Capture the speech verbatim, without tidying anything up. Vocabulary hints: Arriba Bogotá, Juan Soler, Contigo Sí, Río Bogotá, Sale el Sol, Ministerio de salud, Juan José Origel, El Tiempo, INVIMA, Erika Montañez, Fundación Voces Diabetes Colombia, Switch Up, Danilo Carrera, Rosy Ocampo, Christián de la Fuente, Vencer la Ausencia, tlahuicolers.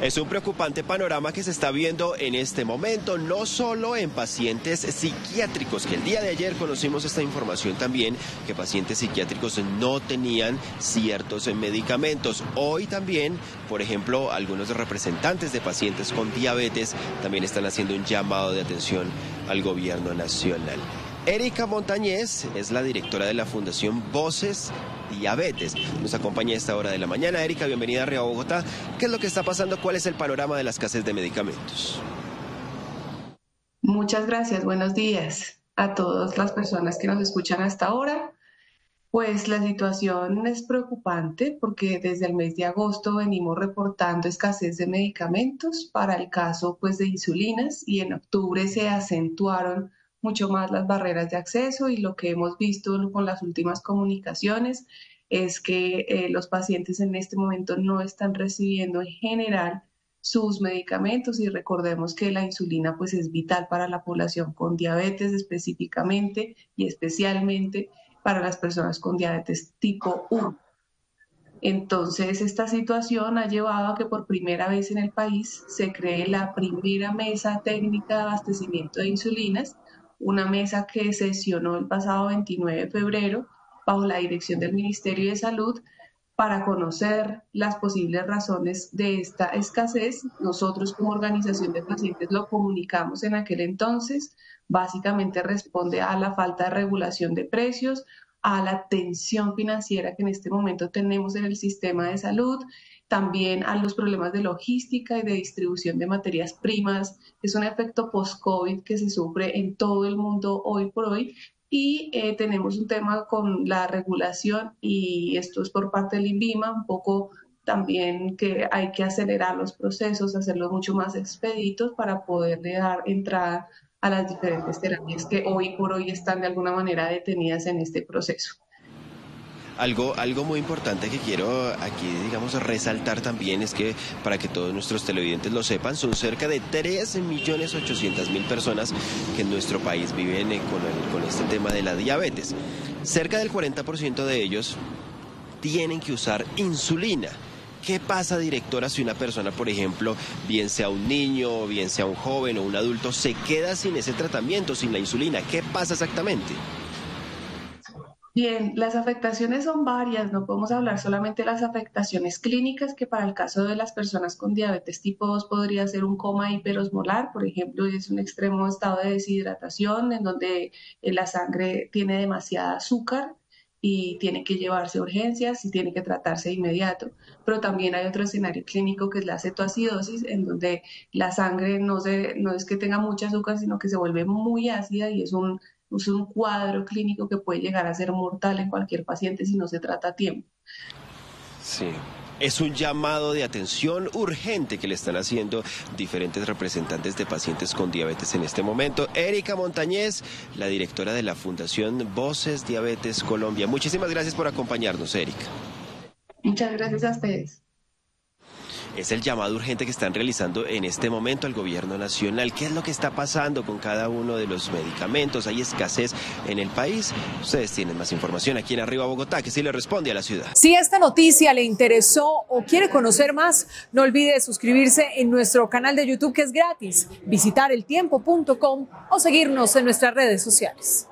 Es un preocupante panorama que se está viendo en este momento, no solo en pacientes psiquiátricos, que el día de ayer conocimos esta información también, que pacientes psiquiátricos no tenían ciertos medicamentos. Hoy también, por ejemplo, algunos representantes de pacientes con diabetes también están haciendo un llamado de atención al gobierno nacional. Erika Montañez es la directora de la Fundación Voces Diabetes. Nos acompaña a esta hora de la mañana. Erika, bienvenida a Río Bogotá. ¿Qué es lo que está pasando? ¿Cuál es el panorama de la escasez de medicamentos? Muchas gracias. Buenos días a todas las personas que nos escuchan hasta ahora. Pues la situación es preocupante porque desde el mes de agosto venimos reportando escasez de medicamentos para el caso pues, de insulinas, y en octubre se acentuaron mucho más las barreras de acceso, y lo que hemos visto con las últimas comunicaciones es que eh, los pacientes en este momento no están recibiendo en general sus medicamentos, y recordemos que la insulina pues, es vital para la población con diabetes específicamente y especialmente para las personas con diabetes tipo uno. Entonces, esta situación ha llevado a que por primera vez en el país se cree la primera mesa técnica de abastecimiento de insulinas, una mesa que sesionó el pasado veintinueve de febrero bajo la dirección del Ministerio de Salud para conocer las posibles razones de esta escasez. Nosotros como organización de pacientes lo comunicamos en aquel entonces. Básicamente responde a la falta de regulación de precios, a la tensión financiera que en este momento tenemos en el sistema de salud, también a los problemas de logística y de distribución de materias primas. Es un efecto post-COVID que se sufre en todo el mundo hoy por hoy, y eh, tenemos un tema con la regulación, y esto es por parte del INVIMA, un poco también que hay que acelerar los procesos, hacerlos mucho más expeditos para poderle dar entrada a las diferentes terapias que hoy por hoy están de alguna manera detenidas en este proceso. Algo, algo muy importante que quiero aquí, digamos, resaltar también es que, para que todos nuestros televidentes lo sepan, son cerca de tres millones ochocientas mil personas que en nuestro país viven con, el, con este tema de la diabetes. Cerca del cuarenta por ciento de ellos tienen que usar insulina. ¿Qué pasa, directora, si una persona, por ejemplo, bien sea un niño, bien sea un joven o un adulto, se queda sin ese tratamiento, sin la insulina? ¿Qué pasa exactamente? Bien, las afectaciones son varias, no podemos hablar solamente de las afectaciones clínicas, que para el caso de las personas con diabetes tipo dos podría ser un coma hiperosmolar, por ejemplo, es un extremo estado de deshidratación en donde la sangre tiene demasiada azúcar y tiene que llevarse a urgencias y tiene que tratarse de inmediato. Pero también hay otro escenario clínico que es la cetoacidosis, en donde la sangre no, se, no es que tenga mucha azúcar, sino que se vuelve muy ácida, y es un, es un cuadro clínico que puede llegar a ser mortal en cualquier paciente si no se trata a tiempo. Sí. Es un llamado de atención urgente que le están haciendo diferentes representantes de pacientes con diabetes en este momento. Erika Montañez, la directora de la Fundación Voces Diabetes Colombia. Muchísimas gracias por acompañarnos, Erika. Muchas gracias a ustedes. Es el llamado urgente que están realizando en este momento al gobierno nacional. ¿Qué es lo que está pasando con cada uno de los medicamentos? ¿Hay escasez en el país? Ustedes tienen más información aquí en Arriba Bogotá, que sí le responde a la ciudad. Si esta noticia le interesó o quiere conocer más, no olvide suscribirse en nuestro canal de YouTube, que es gratis, visitar eltiempo punto com o seguirnos en nuestras redes sociales.